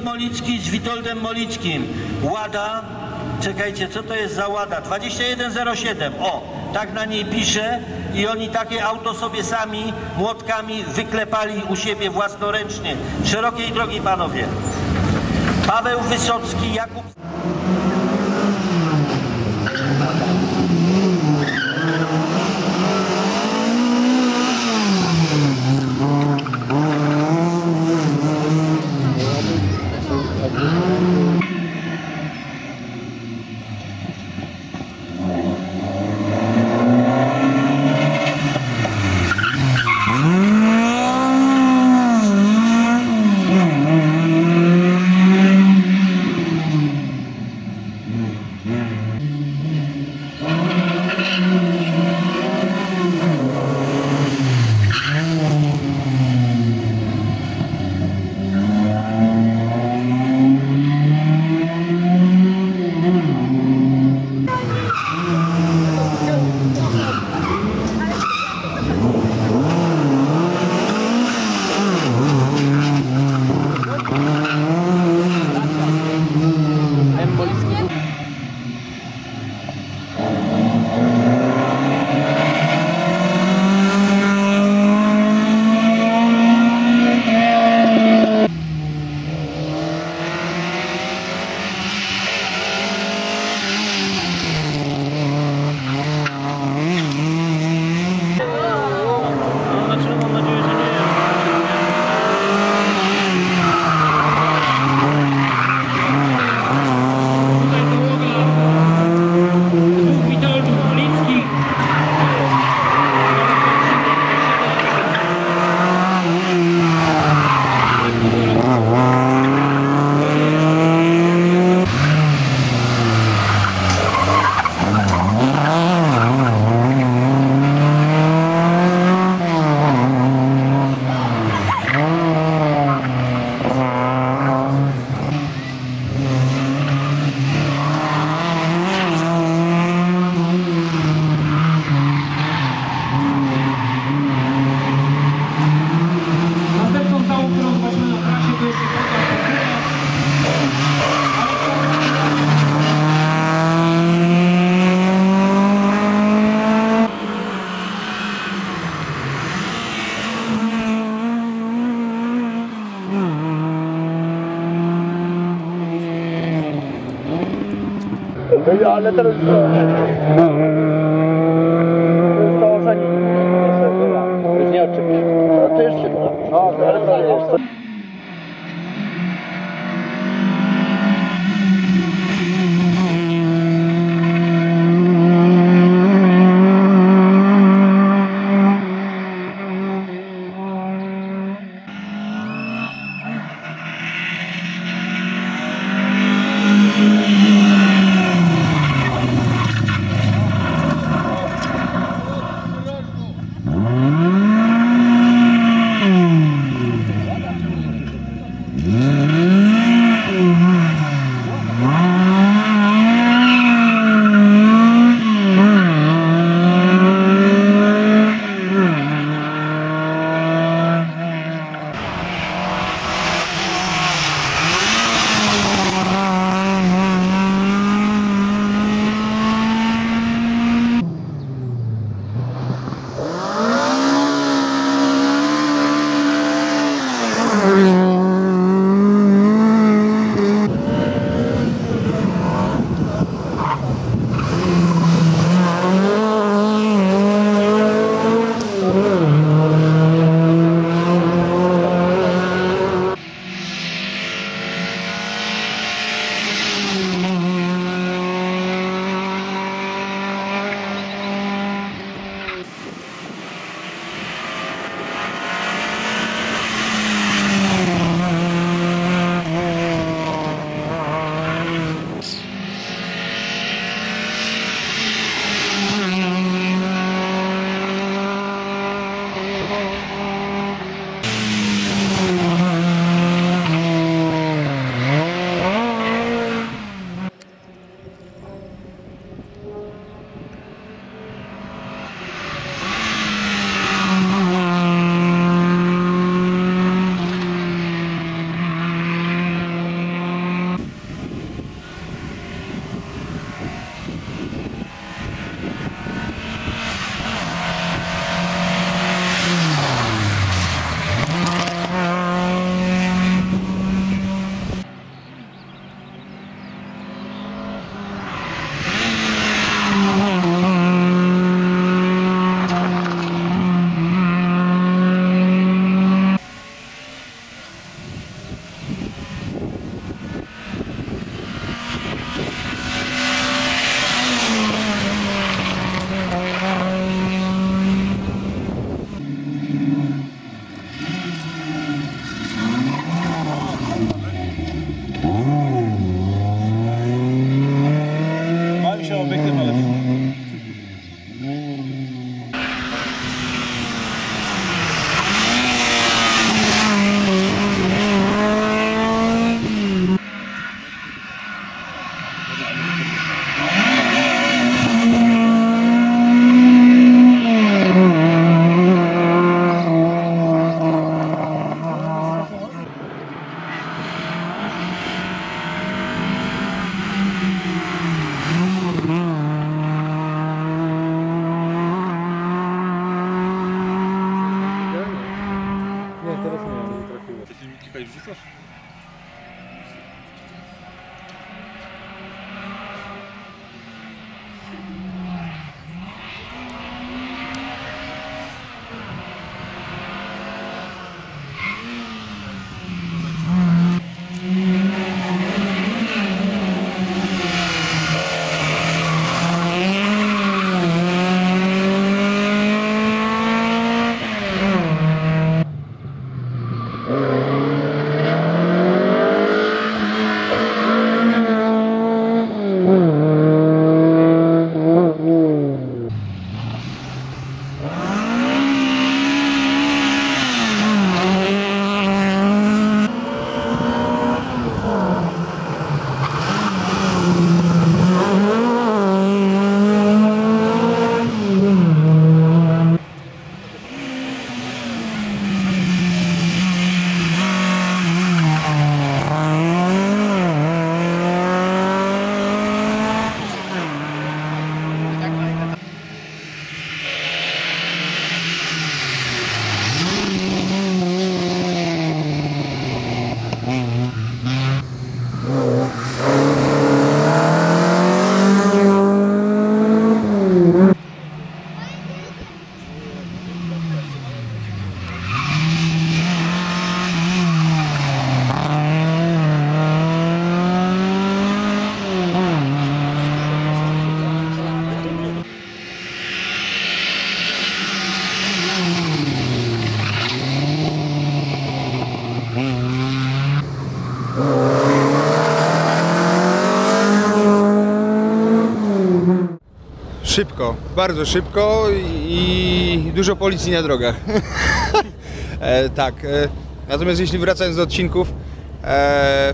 Witek Molicki z Witoldem Molickim. Łada, czekajcie, co to jest za Łada? 2107, o, tak na niej pisze i oni takie auto sobie sami młotkami wyklepali u siebie własnoręcznie. Szerokiej drogi, panowie. Paweł Wysocki, Jakub... Ale teraz to nie oczywiście. To też się da. No, ale to jest. Proszę. Szybko, bardzo szybko i dużo policji na drogach. Tak. Natomiast jeśli wracając do odcinków,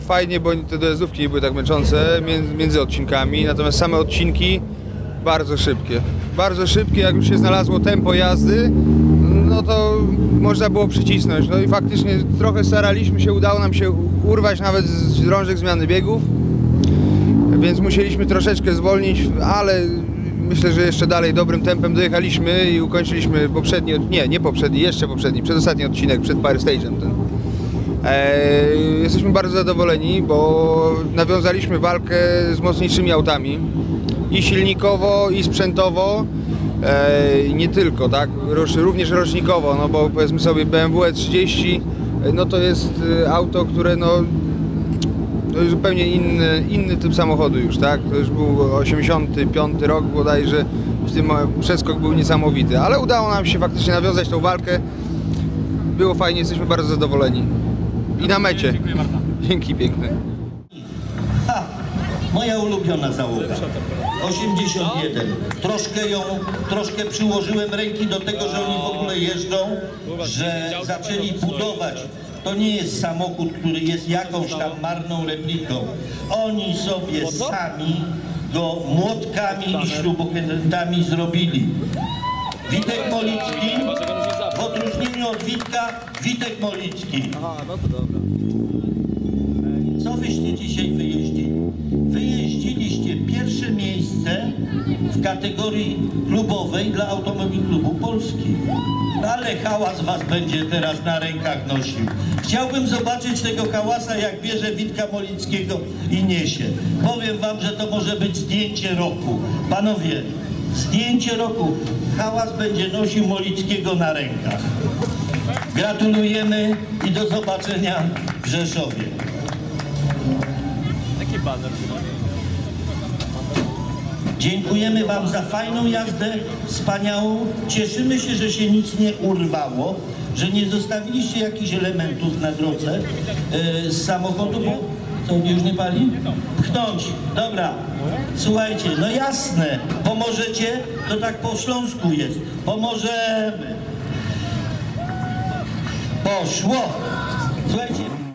fajnie, bo te dojazdówki nie były tak męczące między odcinkami, natomiast same odcinki bardzo szybkie. Bardzo szybkie, jak już się znalazło tempo jazdy, no to można było przycisnąć. No i faktycznie trochę staraliśmy się, udało nam się urwać nawet z drążek zmiany biegów, więc musieliśmy troszeczkę zwolnić, ale myślę, że jeszcze dalej dobrym tempem dojechaliśmy i ukończyliśmy poprzedni, przedostatni odcinek przed Fire Stage'em ten. Jesteśmy bardzo zadowoleni, bo nawiązaliśmy walkę z mocniejszymi autami i silnikowo, i sprzętowo, nie tylko, tak, również rocznikowo, no bo powiedzmy sobie BMW E30, no to jest auto, które no to już zupełnie inny typ samochodu już, tak? To już był 85 rok bodajże, w tym przeskok był niesamowity, ale udało nam się faktycznie nawiązać tą walkę. Było fajnie, jesteśmy bardzo zadowoleni. I na mecie. Dziękuję bardzo. Dzięki piękne. A, moja ulubiona załoga. 81. Troszkę przyłożyłem ręki do tego, że oni w ogóle jeżdżą, że zaczęli budować. To nie jest samochód, który jest jakąś tam marną repliką. Oni sobie sami go młotkami i śrubokrętami zrobili. Witek Molicki, w odróżnieniu od Witka, Witek Molicki. Aha, no to dobra. Co wyście dzisiaj wyjeździli? Wyjeździliście pierwsze miejsce w kategorii klubowej dla Automobilklubu Polski. Ale hałas was będzie teraz na rękach nosił. Chciałbym zobaczyć tego hałasa, jak bierze Witka Molickiego i niesie. Powiem wam, że to może być zdjęcie roku. Panowie, zdjęcie roku. Hałas będzie nosił Molickiego na rękach. Gratulujemy i do zobaczenia w Rzeszowie. Dziękujemy wam za fajną jazdę, wspaniałą. Cieszymy się, że się nic nie urwało, że nie zostawiliście jakichś elementów na drodze z samochodu, bo to już nie pali? Pchnąć, dobra. Słuchajcie, no jasne, pomożecie, to tak po śląsku jest. Pomożemy. Poszło. Słuchajcie.